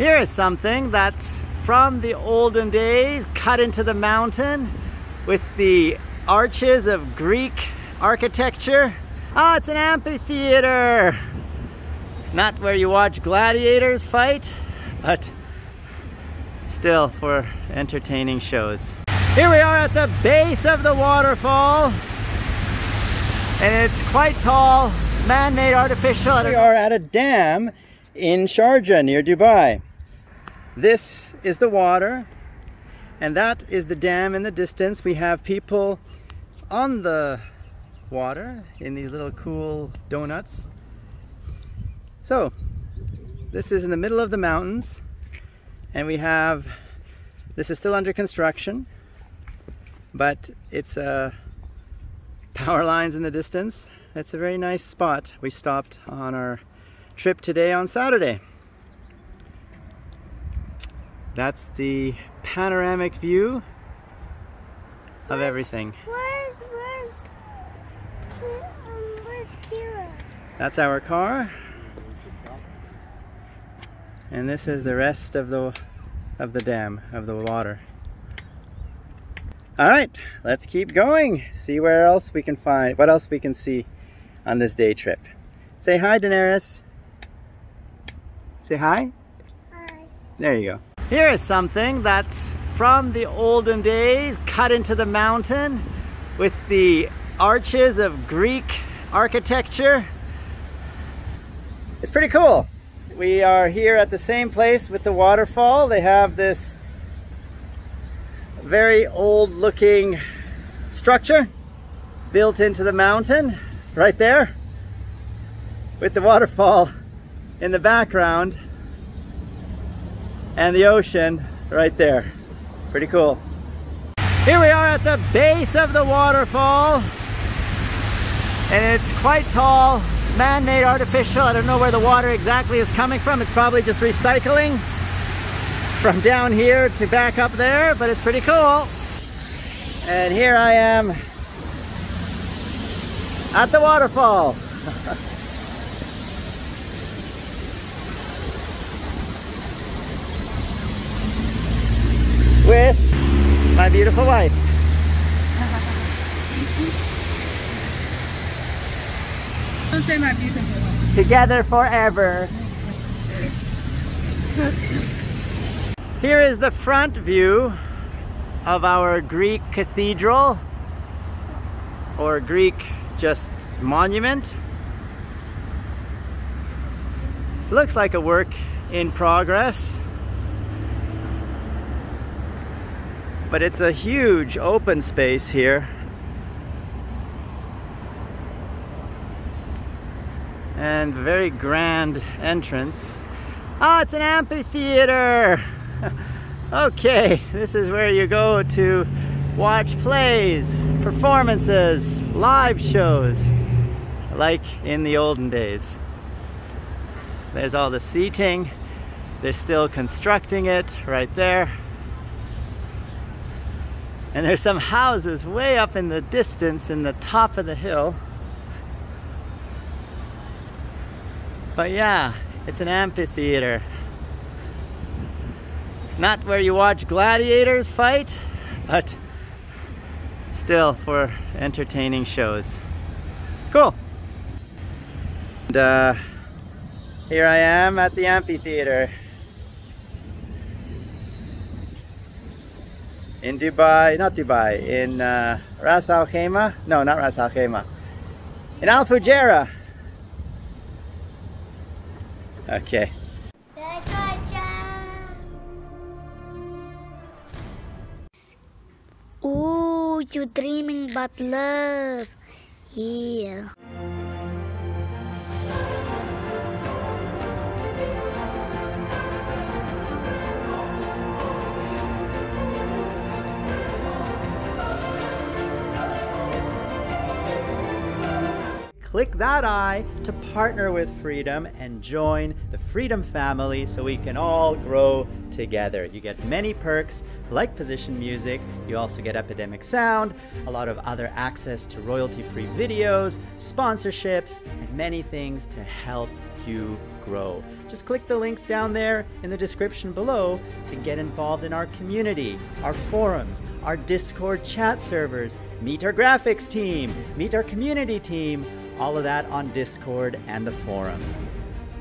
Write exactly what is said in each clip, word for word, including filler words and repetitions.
Here is something that's from the olden days, cut into the mountain with the arches of Greek architecture. Ah, oh, it's an amphitheater. Not where you watch gladiators fight, but still for entertaining shows. Here we are at the base of the waterfall, and it's quite tall, man-made, artificial. We are at a dam in Sharjah near Dubai. This is the water, and that is the dam in the distance. We have people on the water in these little cool donuts. So this is in the middle of the mountains, and we have, this is still under construction, but it's uh, power lines in the distance. It's a very nice spot. We stopped on our trip today on Saturday. That's the panoramic view of where's, everything. Where's, where's, um, where's Kira? That's our car. And this is the rest of the, of the dam, of the water. All right, let's keep going. See where else we can find, what else we can see on this day trip. Say hi, Daenerys. Say hi. Hi. There you go. Here is something that's from the olden days, cut into the mountain with the arches of Greek architecture. It's pretty cool. We are here at the same place with the waterfall. They have this very old looking structure built into the mountain right there with the waterfall in the background. And the ocean right there. Pretty cool. Here we are at the base of the waterfall, and it's quite tall, man-made, artificial. I don't know where the water exactly is coming from. It's probably just recycling from down here to back up there, but it's pretty cool. And here I am at the waterfall. With my beautiful wife. Don't say my beautiful wife. Together forever. Here is the front view of our Greek cathedral, or Greek just monument. Looks like a work in progress. But it's a huge open space here. And very grand entrance. Ah, it's an amphitheater! Okay, this is where you go to watch plays, performances, live shows, like in the olden days. There's all the seating. They're still constructing it right there. And there's some houses way up in the distance in the top of the hill. But yeah, it's an amphitheater. Not where you watch gladiators fight, but still for entertaining shows. Cool. And uh, here I am at the amphitheater in Dubai, not Dubai, in uh, Ras al-Khaimah, no, not Ras al-Khaimah, in Al Fujairah. Okay. Ooh, you're dreaming about love. Yeah. Click that I to partner with Freedom and join the Freedom Family so we can all grow together. You get many perks like position music. You also get Epidemic Sound, a lot of other access to royalty-free videos, sponsorships, and many things to help you grow. Just click the links down there in the description below to get involved in our community, our forums, our Discord chat servers, meet our graphics team, meet our community team, all of that on Discord and the forums.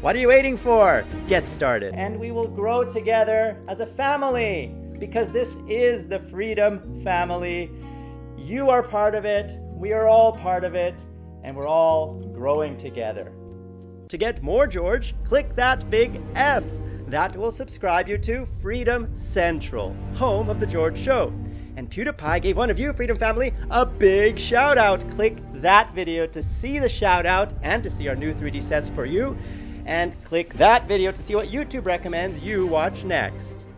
What are you waiting for? Get started. And we will grow together as a family, because this is the Freedom Family. You are part of it, we are all part of it, and we're all growing together. To get more George, click that big F. That will subscribe you to Freedom Central, home of The George Show. And PewDiePie gave one of you, Freedom Family, a big shout out. Click that video to see the shout out and to see our new three D sets for you. And click that video to see what YouTube recommends you watch next.